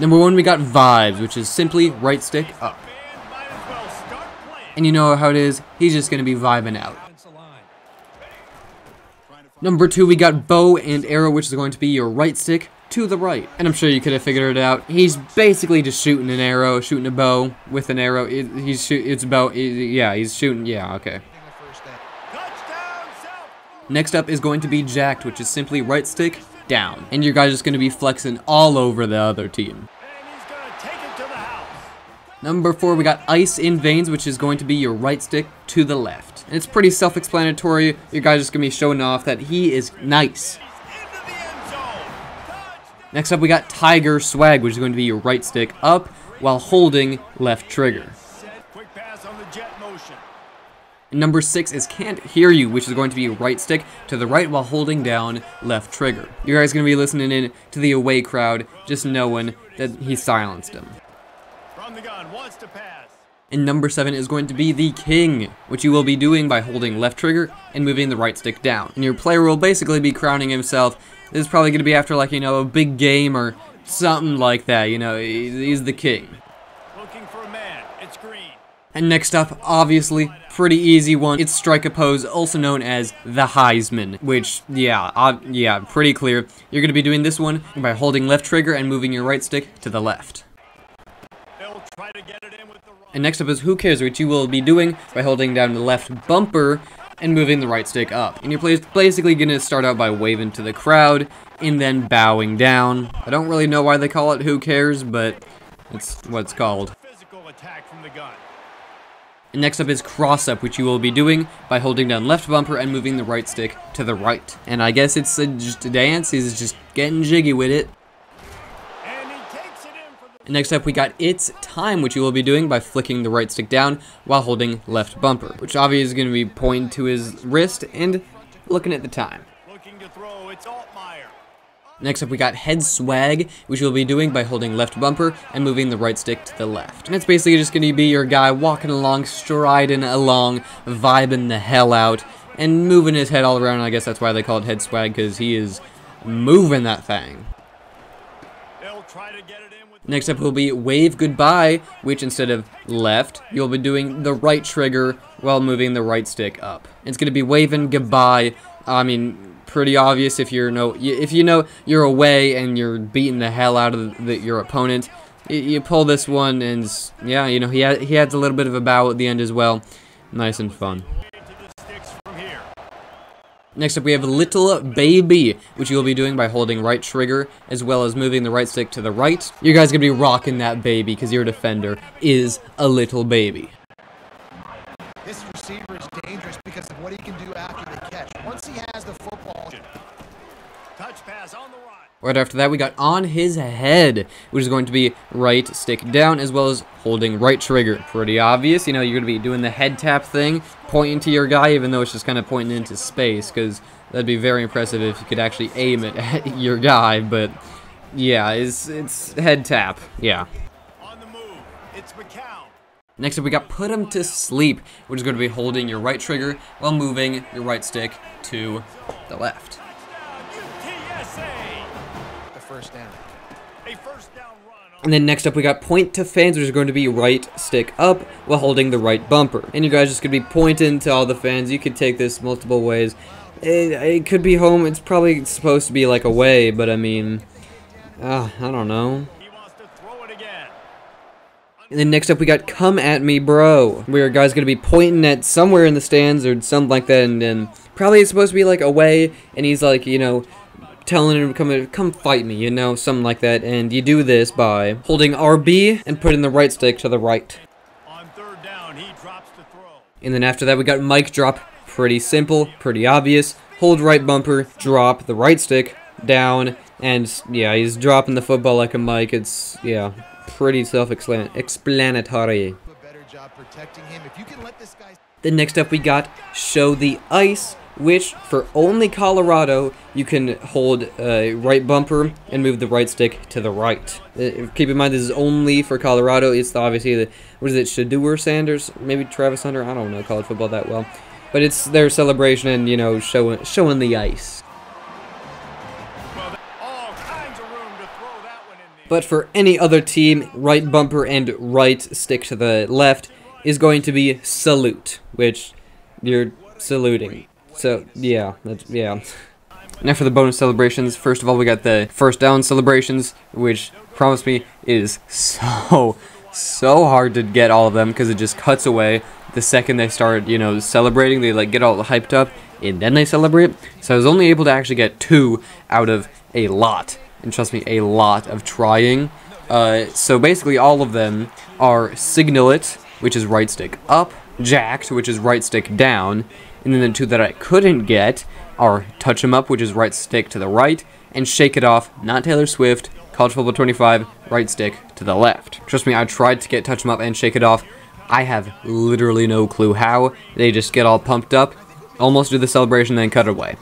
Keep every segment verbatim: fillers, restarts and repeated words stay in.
Number one, we got Vibes, which is simply right stick up. And you know how it is, he's just going to be vibing out. Number two, we got Bow and Arrow, which is going to be your right stick to the right. And I'm sure you could have figured it out. He's basically just shooting an arrow, shooting a bow with an arrow. It, he's shoot, It's bow. It, yeah, he's shooting. Yeah, okay. Next up is going to be Jacked, which is simply right stick down. And your guy's just going to be flexing all over the other team. And he's gonna take it to the house. Number four, we got Ice in Veins, which is going to be your right stick to the left. And it's pretty self-explanatory. Your guy's just going to be showing off that he is nice. Next up, we got Tiger Swag, which is going to be your right stick up while holding left trigger. And number six is Can't Hear You, which is going to be right stick to the right while holding down left trigger. You guys are going to be listening in to the away crowd, just knowing that he silenced him. From the gun, wants to pass. And number seven is going to be the King, which you will be doing by holding left trigger and moving the right stick down. And your player will basically be crowning himself. This is probably going to be after, like, you know, a big game or something like that. You know, he's the king. Looking for a man. It's green. And next up, obviously, pretty easy one. It's Strike a Pose, also known as the Heisman, which, yeah, uh, yeah, pretty clear. You're going to be doing this one by holding left trigger and moving your right stick to the left. They'll try to get it in with the right. And next up is Who Cares, which you will be doing by holding down the left bumper and moving the right stick up. And you're basically going to start out by waving to the crowd and then bowing down. I don't really know why they call it Who Cares, but it's what's called. Physical attack from the gun. And next up is Cross Up, which you will be doing by holding down left bumper and moving the right stick to the right. And I guess it's a, just a dance. He's just getting jiggy with it. And he takes it in for the... And next up, we got It's Time, which you will be doing by flicking the right stick down while holding left bumper, which obviously is going to be pointing to his wrist and looking at the time. Looking to throw, it's Altmaier. Next up, we got Head Swag, which you'll be doing by holding left bumper and moving the right stick to the left. And it's basically just going to be your guy walking along, striding along, vibing the hell out, and moving his head all around. I guess that's why they call it Head Swag, because he is moving that thing. They'll try to get it in with... Next up will be Wave Goodbye, which instead of left, you'll be doing the right trigger while moving the right stick up. It's going to be waving goodbye. I mean... pretty obvious if you're no if you know you're away and you're beating the hell out of the, the, your opponent. You pull this one and yeah, you know he had, he adds a little bit of a bow at the end as well. Nice and fun. Next up we have Little Baby, which you'll be doing by holding right trigger as well as moving the right stick to the right. You guys are gonna be rocking that baby because your defender is a little baby. This receiver is dangerous because of what he can do after the catch. Once he has the football. Touch pass on the right. Right after that, we got On His Head, which is going to be right stick down as well as holding right trigger. Pretty obvious. You know, you're going to be doing the head tap thing, pointing to your guy, even though it's just kind of pointing into space, because that'd be very impressive if you could actually aim it at your guy. But yeah, it's, it's head tap. Yeah. On the move, it's McCown. Next up, we got Put Him to Sleep, which is going to be holding your right trigger while moving your right stick to the left. The first down. A first down run. And then next up, we got Point to Fans, which is going to be right stick up while holding the right bumper. And you guys just could be pointing to all the fans. You could take this multiple ways. It, it could be home. It's probably supposed to be like away, but I mean, uh, I don't know. And then next up, we got Come At Me Bro, where your guy's going to be pointing at somewhere in the stands or something like that, and then probably it's supposed to be, like, away, and he's, like, you know, telling him, come, come fight me, you know, something like that, and you do this by holding R B and putting the right stick to the right. On third down, he drops the throw. And then after that, we got Mic Drop, pretty simple, pretty obvious, hold right bumper, drop the right stick down, and, yeah, he's dropping the football like a mic, it's, yeah... pretty self-explanatory. Then next up we got Show the Ice, which for only Colorado you can hold uh, right bumper and move the right stick to the right. Uh, keep in mind this is only for Colorado. It's obviously the, what is it, Shadour Sanders, maybe Travis Hunter. I don't know college football that well, but it's their celebration and you know showing showing the ice. But for any other team, right bumper and right stick to the left is going to be salute, which you're saluting. So, yeah, that's, yeah. Now for the bonus celebrations. First of all, we got the first down celebrations, which, promise me, is so, so hard to get all of them because it just cuts away the second they start, you know, celebrating. They, like, get all hyped up, and then they celebrate. So I was only able to actually get two out of a lot. And trust me, a lot of trying. Uh, so basically all of them are signal it, which is right stick up, jacked, which is right stick down, and then the two that I couldn't get are touch 'em up, which is right stick to the right, and shake it off, not Taylor Swift, College Football twenty-five, right stick to the left. Trust me, I tried to get touch 'em up and shake it off. I have literally no clue how. They just get all pumped up, almost do the celebration, then cut away.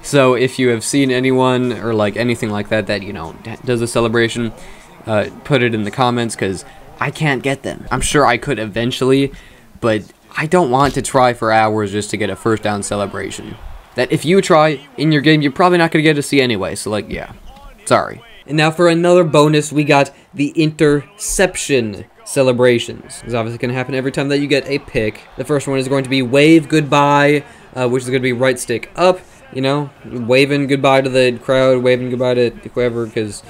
So if you have seen anyone or like anything like that that, you know, does a celebration, uh, put it in the comments, because I can't get them. I'm sure I could eventually, but I don't want to try for hours just to get a first down celebration. That if you try in your game, you're probably not going to get to see anyway, so like, yeah, sorry. And now for another bonus, we got the interception celebrations. It's obviously going to happen every time that you get a pick. The first one is going to be wave goodbye, uh, which is going to be right stick up. You know, waving goodbye to the crowd, waving goodbye to whoever, because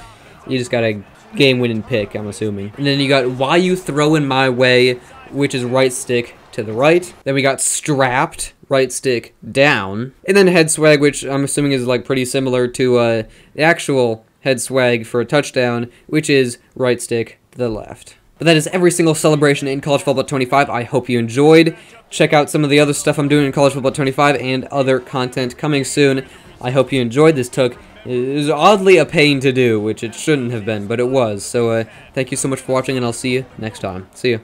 you just got a game-winning pick, I'm assuming. And then you got why you throwing my way, which is right stick to the right. Then we got strapped, right stick down. And then head swag, which I'm assuming is like pretty similar to uh, the actual head swag for a touchdown, which is right stick to the left. But that is every single celebration in College Football twenty-five. I hope you enjoyed. Check out some of the other stuff I'm doing in College Football twenty-five and other content coming soon. I hope you enjoyed. This took, it was oddly a pain to do, which it shouldn't have been, but it was. So uh, thank you so much for watching, and I'll see you next time. See you.